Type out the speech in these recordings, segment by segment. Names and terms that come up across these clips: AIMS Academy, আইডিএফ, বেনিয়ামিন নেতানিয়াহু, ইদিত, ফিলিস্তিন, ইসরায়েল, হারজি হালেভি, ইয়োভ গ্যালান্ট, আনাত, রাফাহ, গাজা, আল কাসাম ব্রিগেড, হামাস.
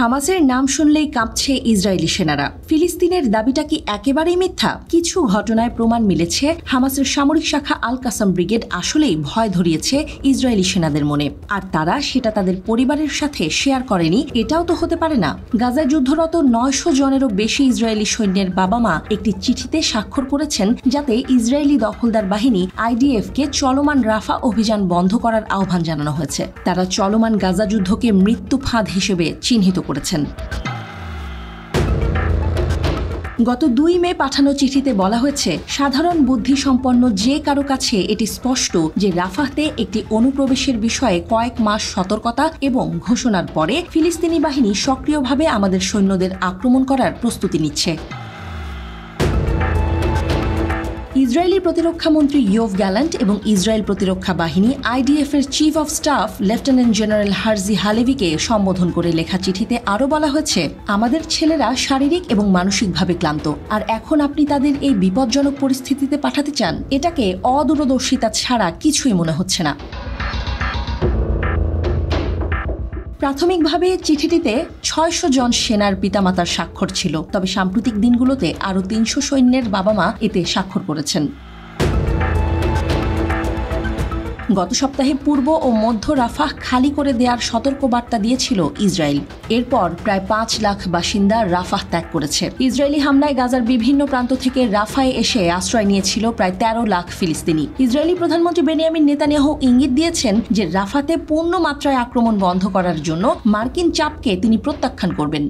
হামাসের নাম শুনলেই কাঁপছে ইসরায়েলি সেনারা। ফিলিস্তিনের দাবিটা কি একেবারেই মিথ্যা? কিছু ঘটনায় প্রমাণ মিলেছে হামাসের সামরিক শাখা আল কাসাম ব্রিগেড আসলেই ভয় ধরিয়েছে ইসরায়েলি সেনাদের মনে, আর তারা সেটা তাদের পরিবারের সাথে শেয়ার করেনি। এটাও তো হতে পারে না। গাজায় যুদ্ধরত 900 জনেরও বেশি ইসরায়েলি সৈন্যের বাবা-মা একটি চিঠিতে স্বাক্ষর করেছেন যাতে ইসরায়েলি দখলদার বাহিনী আইডিএফকে চলমান রাফা অভিযান বন্ধ করার আহ্বান জানানো হয়েছে। তারা চলমান গাজা যুদ্ধকে মৃত্যু ফাঁদ হিসেবে চিহ্নিত করেছেন। গত 2 মে পাঠানো চিঠিতে বলা হয়েছে, সাধারণ বুদ্ধিসম্পন্ন যে কারো কাছে এটি স্পষ্ট যে রাফাহতে একটি অনুপ্রবেশের বিষয়ে কয়েক মাস সতর্কতা এবং ঘোষণার পরে ফিলিস্তিনি বাহিনী সক্রিয়ভাবে আমাদের সৈন্যদের আক্রমণ করার প্রস্তুতি নিচ্ছে। ইসরায়েলি প্রতিরক্ষামন্ত্রী ইয়োভ গ্যালান্ট এবং ইসরায়েল প্রতিরক্ষা বাহিনী আইডিএফ এর chief of staff lieutenant general Herzi হালেভিকে সম্বোধন করে লেখা চিঠিতে আরও বলা হয়েছে, আমাদের ছেলেরা শারীরিক এবং মানসিকভাবে ক্লান্ত, আর এখন আপনি তাদের এই বিপজ্জনক পরিস্থিতিতে পাঠাতে চান? এটাকে অদূরদর্শিতা ছাড়া কিছুই মনে হচ্ছে না। প্রাথমিকভাবে চিঠিটিতে 600 জন সেনার পিতামাতার স্বাক্ষর ছিল, তবে সাম্প্রতিক দিনগুলোতে আরও 300 সৈন্যের বাবা-মা এতে স্বাক্ষর করেছেন। গত সপ্তাহে পূর্ব ও মধ্য রাফাহ খালি করে দেওয়ার সতর্কবার্তা দিয়েছিল ইসরায়েল। এরপর প্রায় 5 লাখ বাসিন্দা রাফাহ ত্যাগ করেছে। ইসরায়েলি হামলায় গাজার বিভিন্ন প্রান্ত থেকে রাফায় এসে আশ্রয় নিয়েছিল প্রায় 13 লাখ ফিলিস্তিনি। ইসরায়েলি প্রধানমন্ত্রী বেনিয়ামিন নেতানিয়াহু ইঙ্গিত দিয়েছেন যে রাফাতে পূর্ণ মাত্রায় আক্রমণ বন্ধ করার জন্য মার্কিন চাপকে তিনি প্রত্যাখ্যান করবেন।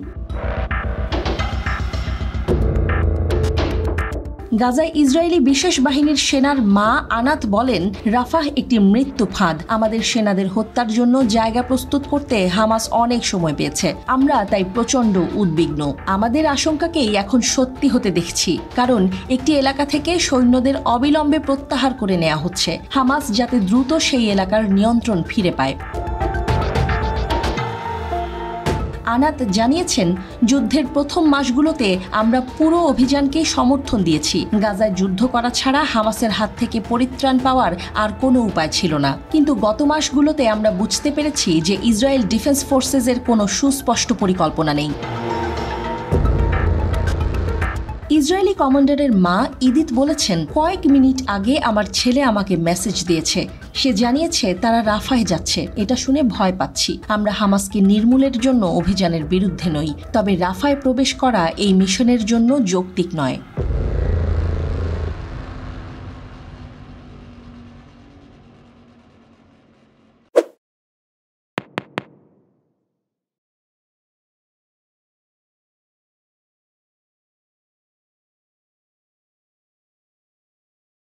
গাজায় ইসরায়েলি বিশেষ বাহিনীর সেনার মা আনাত বলেন, রাফাহ একটি মৃত্যু ফাঁদ। আমাদের সেনাদের হত্যার জন্য জায়গা প্রস্তুত করতে হামাস অনেক সময় পেয়েছে। আমরা তাই প্রচণ্ড উদ্বিগ্ন। আমাদের আশঙ্কাকেই এখন সত্যি হতে দেখছি, কারণ একটি এলাকা থেকে সৈন্যদের অবিলম্বে প্রত্যাহার করে নেওয়া হচ্ছে, হামাস যাতে দ্রুত সেই এলাকার নিয়ন্ত্রণ ফিরে পায়। আনাত জানিয়েছেন, যুদ্ধের প্রথম মাসগুলোতে আমরা পুরো অভিযানকে সমর্থন দিয়েছি। গাজায় যুদ্ধ করা ছাড়া হামাসের হাত থেকে পরিত্রাণ পাওয়ার আর কোনো উপায় ছিল না, কিন্তু গত মাসগুলোতে আমরা বুঝতে পেরেছি যে ইসরায়েল ডিফেন্স ফোর্সেসের কোনো সুস্পষ্ট পরিকল্পনা নেই। ইসরায়েলি কমান্ডারের মা ইদিত বলেছেন, কয়েক মিনিট আগে আমার ছেলে আমাকে মেসেজ দিয়েছে। সে জানিয়েছে তারা রাফায় যাচ্ছে। এটা শুনে ভয় পাচ্ছি। আমরা হামাসকে নির্মূলের জন্য অভিযানের বিরুদ্ধে নই, তবে রাফায় প্রবেশ করা এই মিশনের জন্য যৌক্তিক নয়।